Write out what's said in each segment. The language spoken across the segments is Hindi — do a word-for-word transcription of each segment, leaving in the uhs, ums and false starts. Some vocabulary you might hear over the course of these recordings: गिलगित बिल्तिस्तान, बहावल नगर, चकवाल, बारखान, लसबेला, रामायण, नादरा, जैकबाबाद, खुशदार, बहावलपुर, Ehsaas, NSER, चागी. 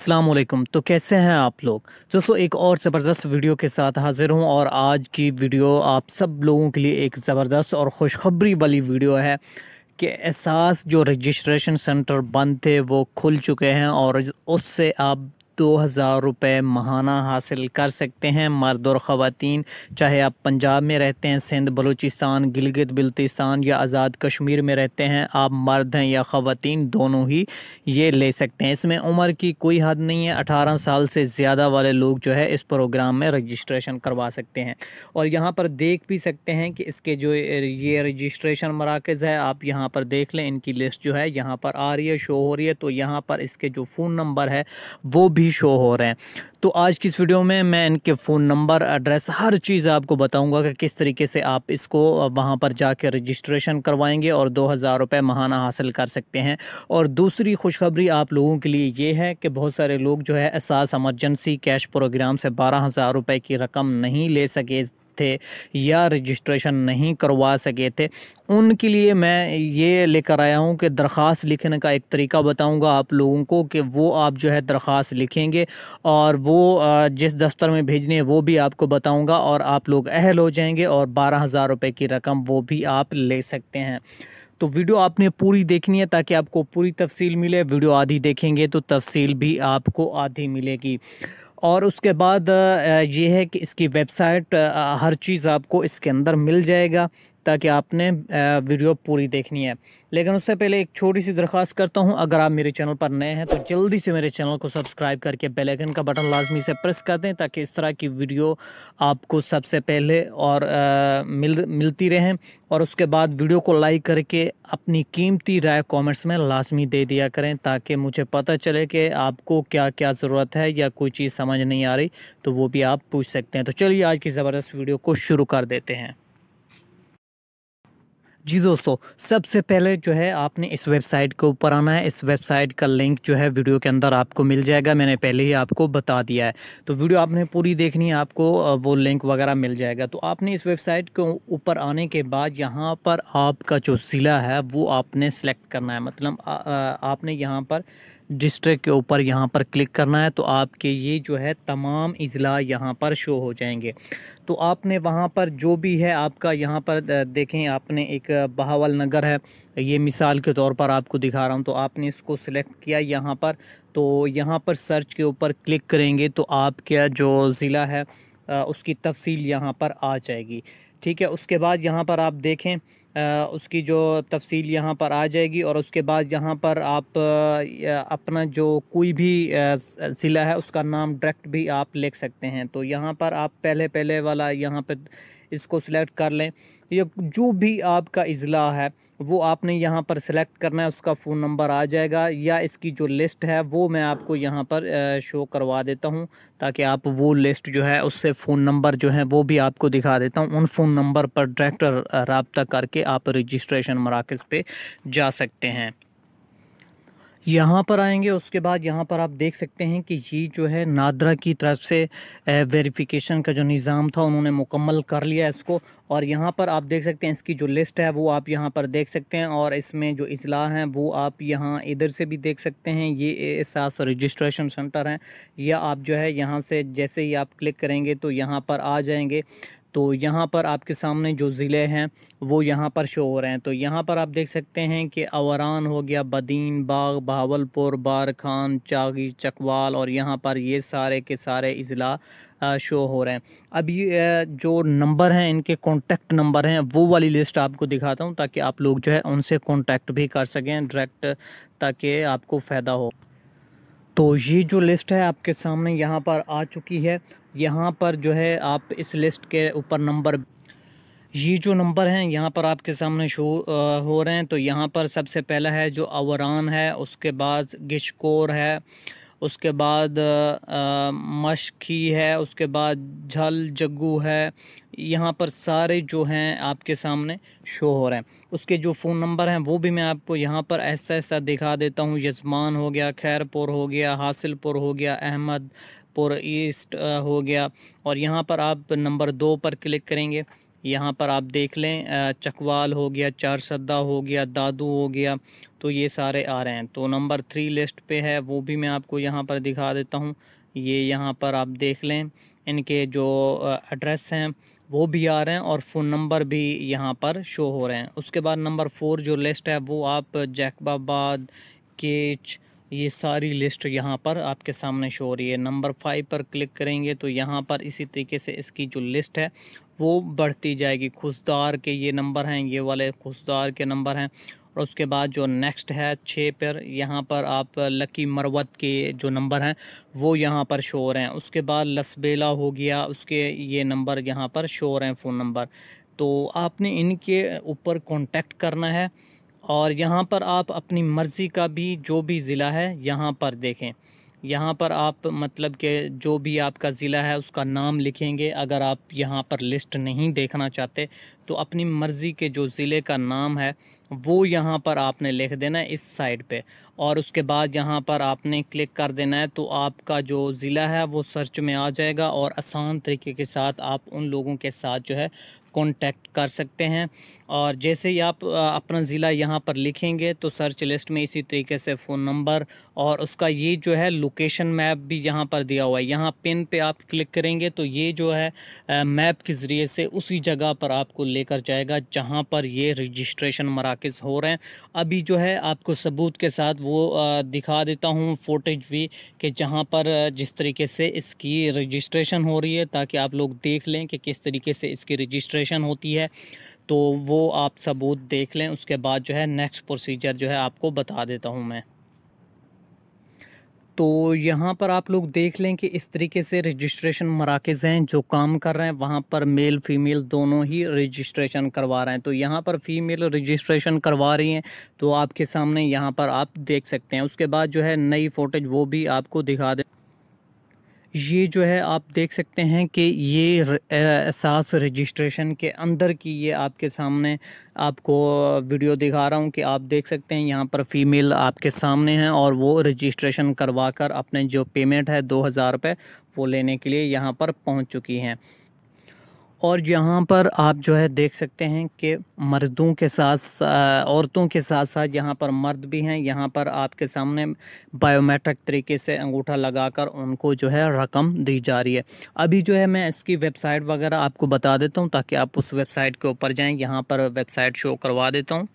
अस्सलाम वालेकुम। तो कैसे हैं आप लोग दोस्तों, एक और ज़बरदस्त वीडियो के साथ हाज़िर हूँ। और आज की वीडियो आप सब लोगों के लिए एक ज़बरदस्त और खुशखबरी वाली वीडियो है कि एहसास जो रजिस्ट्रेशन सेंटर बंद थे वो खुल चुके हैं और उससे आप दो हज़ार रुपये माहाना हासिल कर सकते हैं मर्द और ख़वातीन, चाहे आप पंजाब में रहते हैं, सिंध, बलूचिस्तान, गिलगित बिल्तिस्तान या आज़ाद कश्मीर में रहते हैं, आप मर्द हैं या ख़वातीन, दोनों ही ये ले सकते हैं। इसमें उम्र की कोई हद नहीं है, अठारह साल से ज़्यादा वाले लोग जो है इस प्रोग्राम में रजिस्ट्रेशन करवा सकते हैं। और यहाँ पर देख भी सकते हैं कि इसके जो ये रजिस्ट्रेशन मराकज़ है, आप यहाँ पर देख लें, इनकी लिस्ट जो है यहाँ पर आ रही है, शो हो रही है। तो यहाँ पर इसके जो फ़ोन नंबर है वो भी शो हो रहे हैं। तो आज की इस वीडियो में मैं इनके फ़ोन नंबर, एड्रेस, हर चीज़ आपको बताऊंगा कि किस तरीके से आप इसको वहां पर जाकर रजिस्ट्रेशन करवाएंगे और दो हज़ार रुपये माहाना हासिल कर सकते हैं। और दूसरी खुशखबरी आप लोगों के लिए ये है कि बहुत सारे लोग जो है एहसास इमरजेंसी कैश प्रोग्राम से बारह हज़ार रुपये की रकम नहीं ले सके थे या रजिस्ट्रेशन नहीं करवा सके थे, उनके लिए मैं ये लेकर आया हूँ कि दरख्वास्त लिखने का एक तरीका बताऊँगा आप लोगों को कि वो आप जो है दरख्वास्त लिखेंगे और वो जिस दफ्तर में भेजनी है वो भी आपको बताऊँगा और आप लोग अहल हो जाएंगे और बारह हज़ार रुपये की रकम वो भी आप ले सकते हैं। तो वीडियो आपने पूरी देखनी है ताकि आपको पूरी तफसील मिले। वीडियो आधी देखेंगे तो तफसील भी आपको आधी मिलेगी। और उसके बाद ये है कि इसकी वेबसाइट, हर चीज़ आपको इसके अंदर मिल जाएगा ताकि आपने वीडियो पूरी देखनी है। लेकिन उससे पहले एक छोटी सी दरख्वास्त करता हूं, अगर आप मेरे चैनल पर नए हैं तो जल्दी से मेरे चैनल को सब्सक्राइब करके बेल आइकन का बटन लाजमी से प्रेस कर दें ताकि इस तरह की वीडियो आपको सबसे पहले और आ, मिल मिलती रहें। और उसके बाद वीडियो को लाइक करके अपनी कीमती राय कमेंट्स में लाजमी दे दिया करें ताकि मुझे पता चले कि आपको क्या क्या ज़रूरत है या कोई चीज़ समझ नहीं आ रही तो वो भी आप पूछ सकते हैं। तो चलिए आज की ज़बरदस्त वीडियो को शुरू कर देते हैं। जी दोस्तों, सबसे पहले जो है आपने इस वेबसाइट के ऊपर आना है। इस वेबसाइट का लिंक जो है वीडियो के अंदर आपको मिल जाएगा, मैंने पहले ही आपको बता दिया है। तो वीडियो आपने पूरी देखनी है, आपको वो लिंक वगैरह मिल जाएगा। तो आपने इस वेबसाइट के ऊपर आने के बाद यहाँ पर आपका जो ज़िला है वो आपने सेलेक्ट करना है, मतलब आ, आ, आपने यहाँ पर डिस्ट्रिक्ट के ऊपर यहाँ पर क्लिक करना है। तो आपके ये जो है तमाम इज़ला यहाँ पर शो हो जाएंगे। तो आपने वहाँ पर जो भी है आपका, यहाँ पर देखें आपने एक बहावल नगर है, ये मिसाल के तौर पर आपको दिखा रहा हूँ। तो आपने इसको सिलेक्ट किया यहाँ पर, तो यहाँ पर सर्च के ऊपर क्लिक करेंगे तो आपका जो ज़िला है उसकी तफसील यहाँ पर आ जाएगी। ठीक है, उसके बाद यहाँ पर आप देखें आ, उसकी जो तफसील यहाँ पर आ जाएगी। और उसके बाद यहाँ पर आप आ, अपना जो कोई भी ज़िला है उसका नाम डायरेक्ट भी आप लिख सकते हैं। तो यहाँ पर आप पहले पहले वाला यहाँ पर इसको सिलेक्ट कर लें। ये जो भी आपका इज़ला है वो आपने यहाँ पर सिलेक्ट करना है, उसका फ़ोन नंबर आ जाएगा या इसकी जो लिस्ट है वो मैं आपको यहाँ पर शो करवा देता हूँ ताकि आप वो लिस्ट जो है उससे फ़ोन नंबर जो है वो भी आपको दिखा देता हूँ। उन फ़ोन नंबर पर डायरेक्ट रब्ता करके आप रजिस्ट्रेशन मराकज़ पे जा सकते हैं। यहाँ पर आएंगे, उसके बाद यहाँ पर आप देख सकते हैं कि ये जो है नादरा की तरफ से वेरिफिकेशन का जो निज़ाम था उन्होंने मुकम्मल कर लिया इसको। और यहाँ पर आप देख सकते हैं इसकी जो लिस्ट है वो आप यहाँ पर देख सकते हैं और इसमें जो इज़ला हैं वो आप यहाँ इधर से भी देख सकते हैं। ये एहसास रजिस्ट्रेशन सेंटर हैं, या आप जो है यहाँ से जैसे ही आप क्लिक करेंगे तो यहाँ पर आ जाएंगे। तो यहाँ पर आपके सामने जो ज़िले हैं वो यहाँ पर शो हो रहे हैं। तो यहाँ पर आप देख सकते हैं कि अवरान हो गया, बदीन बाग, बहावलपुर, बारखान, चागी, चकवाल और यहाँ पर ये सारे के सारे इज़ला शो हो रहे हैं। अब ये जो नंबर हैं, इनके कॉन्टैक्ट नंबर हैं, वो वाली लिस्ट आपको दिखाता हूँ ताकि आप लोग जो है उनसे कॉन्टैक्ट भी कर सकें डायरेक्ट, ताकि आपको फ़ायदा हो। तो ये जो लिस्ट है आपके सामने यहाँ पर आ चुकी है। यहाँ पर जो है आप इस लिस्ट के ऊपर नंबर, ये जो नंबर हैं यहाँ पर आपके सामने शो हो रहे हैं। तो यहाँ पर सबसे पहला है जो अवरान है, उसके बाद गिशकोर है, उसके बाद मशखी है, उसके बाद झल जग्गू है। यहाँ पर सारे जो हैं आपके सामने शो हो रहे हैं। उसके जो फ़ोन नंबर हैं वो भी मैं आपको यहाँ पर ऐसा ऐसा दिखा देता हूँ। यजमान हो गया, खैरपुर हो गया, हासिलपुर हो गया, अहमदपुर ईस्ट हो गया। और यहाँ पर आप नंबर दो पर क्लिक करेंगे, यहाँ पर आप देख लें चकवाल हो गया, चार सद्दा हो गया, दादू हो गया, तो ये सारे आ रहे हैं। तो नंबर थ्री लिस्ट पे है वो भी मैं आपको यहाँ पर दिखा देता हूँ। ये यहाँ पर आप देख लें, इनके जो एड्रेस हैं वो भी आ रहे हैं और फ़ोन नंबर भी यहाँ पर शो हो रहे हैं। उसके बाद नंबर फोर जो लिस्ट है वो आप जैकबाबाद, केच, ये सारी लिस्ट यहाँ पर आपके सामने शो हो रही है। नंबर फाइव पर क्लिक करेंगे तो यहाँ पर इसी तरीके से इसकी जो लिस्ट है वो बढ़ती जाएगी। खुशदार के ये नंबर हैं, ये वाले खुशदार के नंबर हैं। और उसके बाद जो नेक्स्ट है छः पर, यहाँ पर आप लकी मरवत के जो नंबर हैं वो यहाँ पर शो हो रहे हैं। उसके बाद लसबेला हो गया, उसके ये नंबर यहाँ पर शो हो रहे हैं फ़ोन नंबर। तो आपने इनके ऊपर कांटेक्ट करना है और यहाँ पर आप अपनी मर्ज़ी का भी जो भी ज़िला है यहाँ पर देखें। यहाँ पर आप मतलब के जो भी आपका ज़िला है उसका नाम लिखेंगे। अगर आप यहाँ पर लिस्ट नहीं देखना चाहते तो अपनी मर्ज़ी के जो ज़िले का नाम है वो यहाँ पर आपने लिख देना है इस साइड पे। और उसके बाद यहाँ पर आपने क्लिक कर देना है तो आपका जो ज़िला है वो सर्च में आ जाएगा और आसान तरीके के साथ आप उन लोगों के साथ जो है कॉन्टैक्ट कर सकते हैं। और जैसे ही आप अपना ज़िला यहाँ पर लिखेंगे तो सर्च लिस्ट में इसी तरीके से फ़ोन नंबर और उसका ये जो है लोकेशन मैप भी यहाँ पर दिया हुआ है। यहाँ पिन पे आप क्लिक करेंगे तो ये जो है मैप के ज़रिए से उसी जगह पर आपको लेकर जाएगा जहाँ पर ये रजिस्ट्रेशन मराकज़ हो रहे हैं। अभी जो है आपको सबूत के साथ वो दिखा देता हूँ फोटेज भी कि जहाँ पर जिस तरीके से इसकी रजिस्ट्रेशन हो रही है, ताकि आप लोग देख लें कि किस तरीके से इसकी रजिस्ट्रेशन होती है। तो वो आप सबूत देख लें। उसके बाद जो है नेक्स्ट प्रोसीजर जो है आपको बता देता हूं मैं। तो यहाँ पर आप लोग देख लें कि इस तरीके से रजिस्ट्रेशन मराकज़ हैं जो काम कर रहे हैं, वहाँ पर मेल फीमेल दोनों ही रजिस्ट्रेशन करवा रहे हैं। तो यहाँ पर फीमेल रजिस्ट्रेशन करवा रही हैं तो आपके सामने यहाँ पर आप देख सकते हैं। उसके बाद जो है नई फोटेज वो भी आपको दिखा दे। ये जो है आप देख सकते हैं कि ये एहसास रजिस्ट्रेशन के अंदर की ये आपके सामने आपको वीडियो दिखा रहा हूँ कि आप देख सकते हैं यहाँ पर फीमेल आपके सामने हैं और वो रजिस्ट्रेशन करवा कर अपने जो पेमेंट है दो हज़ार रुपये वो लेने के लिए यहाँ पर पहुँच चुकी हैं। और यहाँ पर आप जो है देख सकते हैं कि मर्दों के साथ औरतों के साथ साथ यहाँ पर मर्द भी हैं। यहाँ पर आपके सामने बायोमेट्रिक तरीके से अंगूठा लगाकर उनको जो है रकम दी जा रही है। अभी जो है मैं इसकी वेबसाइट वगैरह आपको बता देता हूँ ताकि आप उस वेबसाइट के ऊपर जाएं। यहाँ पर वेबसाइट शो करवा देता हूँ।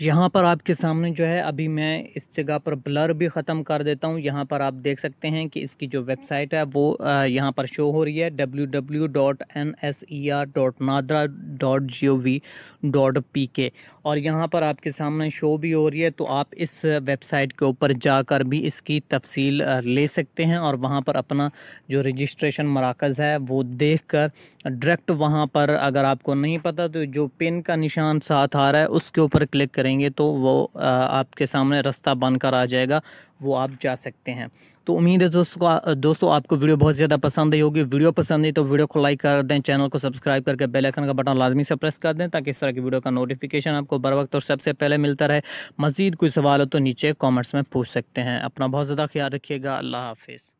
यहाँ पर आपके सामने जो है अभी मैं इस जगह पर ब्लर भी ख़त्म कर देता हूँ। यहाँ पर आप देख सकते हैं कि इसकी जो वेबसाइट है वो यहाँ पर शो हो रही है W W W dot N S E R dot नादरा dot G O V dot P K. और यहाँ पर आपके सामने शो भी हो रही है। तो आप इस वेबसाइट के ऊपर जाकर भी इसकी तफसील ले सकते हैं और वहाँ पर अपना जो रजिस्ट्रेशन मराकज़ है वो देख कर डायरेक्ट वहाँ पर, अगर आपको नहीं पता तो जो पिन का निशान साथ आ रहा है उसके ऊपर क्लिक करेंगे तो वो आपके सामने रास्ता बनकर आ जाएगा, वो आप जा सकते हैं। तो उम्मीद है दोस्तों दोस्तों आपको वीडियो बहुत ज़्यादा पसंद आई होगी। वीडियो पसंद आई तो वीडियो को लाइक कर दें, चैनल को सब्सक्राइब करके बेल आइकन का बटन लाजमी से प्रेस कर दें ताकि इस तरह की वीडियो का नोटिफिकेशन आपको बर वक्त और सबसे पहले मिलता रहे। मज़ीद कोई सवाल हो तो नीचे कॉमेंट्स में पूछ सकते हैं। अपना बहुत ज़्यादा ख्याल रखिएगा। अल्लाह हाफिज़।